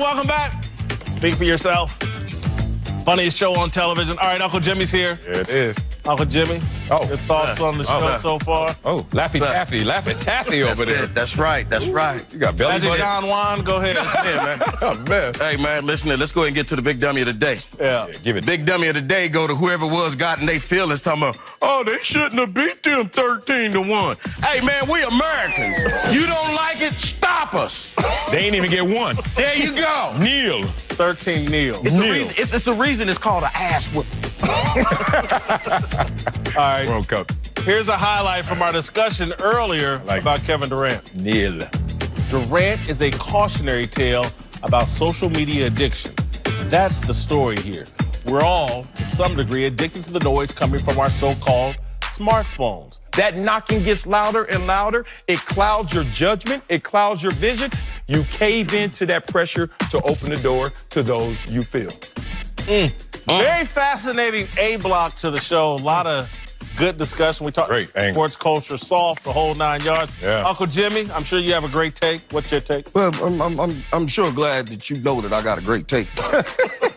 welcome back. Speak for yourself. Funniest show on television. All right, Uncle Jimmy's here. Here it is. Uncle Jimmy, your thoughts on the show so far? Oh, Laffy Taffy over there. That's right, that's right. You got belly button. Magic Don Juan, go ahead. Listen here, man. Hey, man, listen, let's go ahead and get to the big dummy of the day. Yeah. Give it. Big dummy of the day go to whoever was gotten they feelings talking about, oh, they shouldn't have beat them 13-1. Hey, man, we Americans. You don't like it, stop us. They ain't even get one. There you go. Kneel. 13-0. It's the reason it's called an ass whip. All right. World Cup. Here's a highlight from our discussion earlier about Kevin Durant. Kneel. Durant is a cautionary tale about social media addiction. That's the story here. We're all, to some degree, addicted to the noise coming from our so-called smartphones. That knocking gets louder and louder. It clouds your judgment. It clouds your vision. You cave into that pressure to open the door to those you feel. Very fascinating A-block to the show. A lot of good discussion. We talked sports culture, soft, the whole 9 yards. Yeah. Uncle Jimmy, I'm sure you have a great take. What's your take? Well, I'm sure glad that you know that I got a great take. But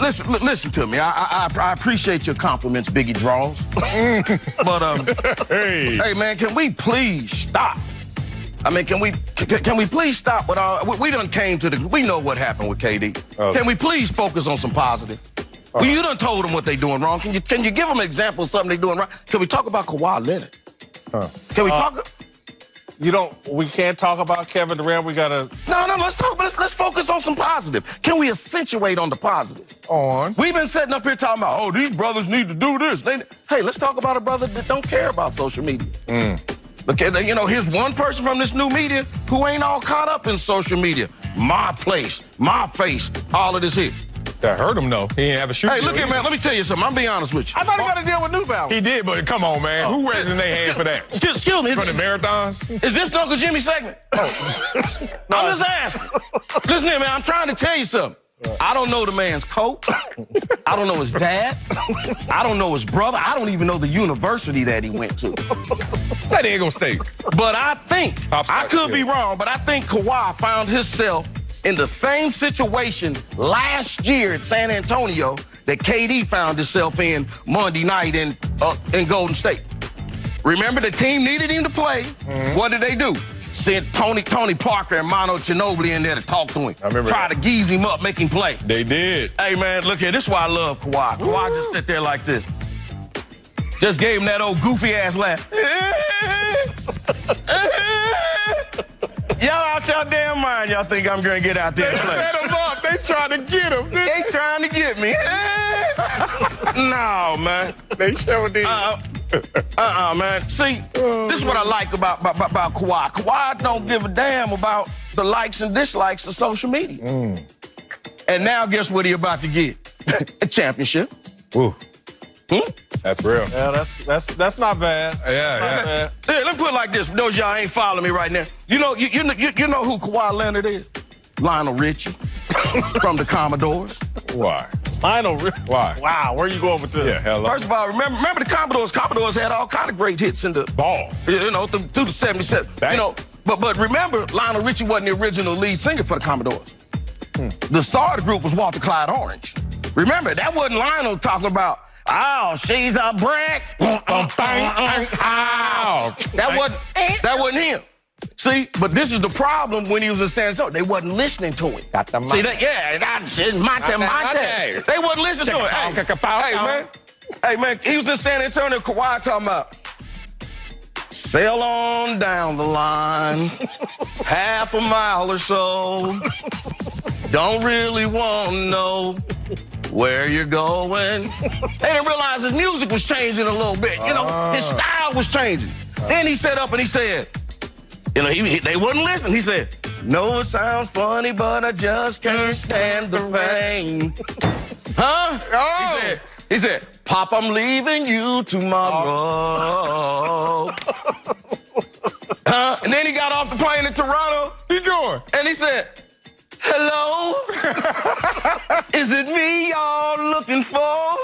listen to me. I appreciate your compliments, Biggie Draws. But hey man, can we please stop? I mean, can we please stop with all? We done came to the. We know what happened with KD. Okay. Can we please focus on some positive? Well, you done told them what they doing wrong. Can you give them an example of something they doing wrong? Can we talk about Kawhi Leonard? Can we talk? You don't. We can't talk about Kevin Durant. We gotta. No. Let's talk. Let's focus on some positive. Can we accentuate on the positive? We've been sitting up here talking about. Oh, these brothers need to do this. Hey, let's talk about a brother that don't care about social media. Look at, you know, here's one person from this new media who ain't all caught up in social media. My place, my face, all of this here. That hurt him, though. He didn't have a shoe. Hey, look at, man, let me tell you something. I'm being honest with you. I thought he got to deal with New Balance. He did, but come on, man. Who wears in their hand for that? Excuse me. From the marathons? Is this Uncle Jimmy's segment? No. I'm just asking. Listen here, man, I'm trying to tell you something. I don't know the man's coach. I don't know his dad. I don't know his brother. I don't even know the university that he went to. San Diego State. But I think, I could be wrong, but I think Kawhi found himself in the same situation last year at San Antonio that KD found himself in Monday night in Golden State. Remember, the team needed him to play. What did they do? Sent Tony Parker and Manu Ginobili in there to talk to him. I remember Try to geeze him up, make him play. They did. Hey, man, look here. This is why I love Kawhi. Kawhi just sit there like this. Just gave him that old goofy-ass laugh. Y'all out y'all damn mind. Y'all think I'm going to get out there and play. They set him up. They trying to get him. They trying to get me. No, man. They sure did. Man. See, this is what I like about Kawhi. Kawhi don't give a damn about the likes and dislikes of social media. And now guess what he about to get? A championship. Ooh. That's real. Yeah, that's not bad. Yeah. Hey, let me put it like this. For those y'all ain't following me right now. You know, you know who Kawhi Leonard is? Lionel Richie from the Commodores. Why? Lionel Richie. Why? Wow, where are you going with this? Yeah, hello. First of all, remember the Commodores. Commodores had all kind of great hits in the ball. You know, through the 77. You know, but remember, Lionel Richie wasn't the original lead singer for the Commodores. The star of the group was Walter Clyde Orange. Remember, that wasn't Lionel talking about, oh, she's a brick. That wasn't him. See, but this is the problem when he was in San Antonio. They wasn't listening to it. See, they wasn't listening to it. Hey, man, he was in San Antonio. Kawhi talking about, sail on down the line, half a mile or so. Don't really want to know where you're going. They didn't realize his music was changing a little bit. You know, his style was changing. Then he set up and he said, you know, they wouldn't listen. He said, no, it sounds funny, but I just can't stand the rain. He said, Pop, I'm leaving you tomorrow. And then he got off the plane in Toronto. And he said, hello? Is it me y'all looking for?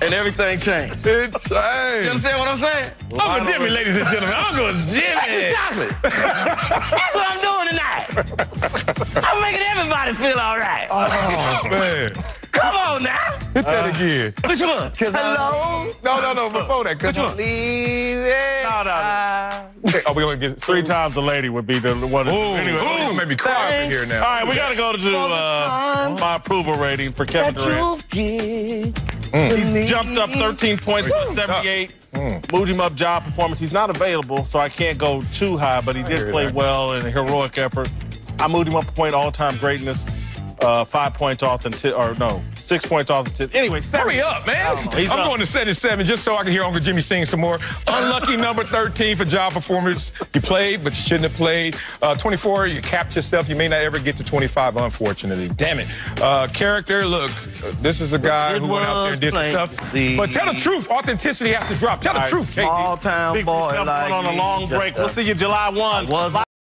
And everything changed. It changed. You understand what I'm saying? Lionel Uncle Jimmy, ladies and gentlemen. Uncle Jimmy. That's what I'm doing tonight. I'm making everybody feel all right. Oh, man. Come on now. Hit that again. Which one? Hello? No, before that. Which one? No. Are we going to get three times a lady would be the one. Ooh, anyway, ooh. Don't make me cry over here now. All right, we got to go to my approval rating for Kevin Durant. He's jumped up 13 points to 78. Moved him up job performance. He's not available, so I can't go too high, but he did play well in a heroic effort. I moved him up a point, all-time greatness. 5 points off and 6 points off and 10. Anyway, hurry up, man. I'm going to 77 just so I can hear Uncle Jimmy sing some more. Unlucky number 13 for job performance. You played, but you shouldn't have played. 24, you capped yourself. You may not ever get to 25, unfortunately. Damn it. Character, look, this is a guy who went out there and did some stuff. But tell the truth, authenticity has to drop. Tell the truth, KD. All-time boy. Like on a long break. We'll see you July 1.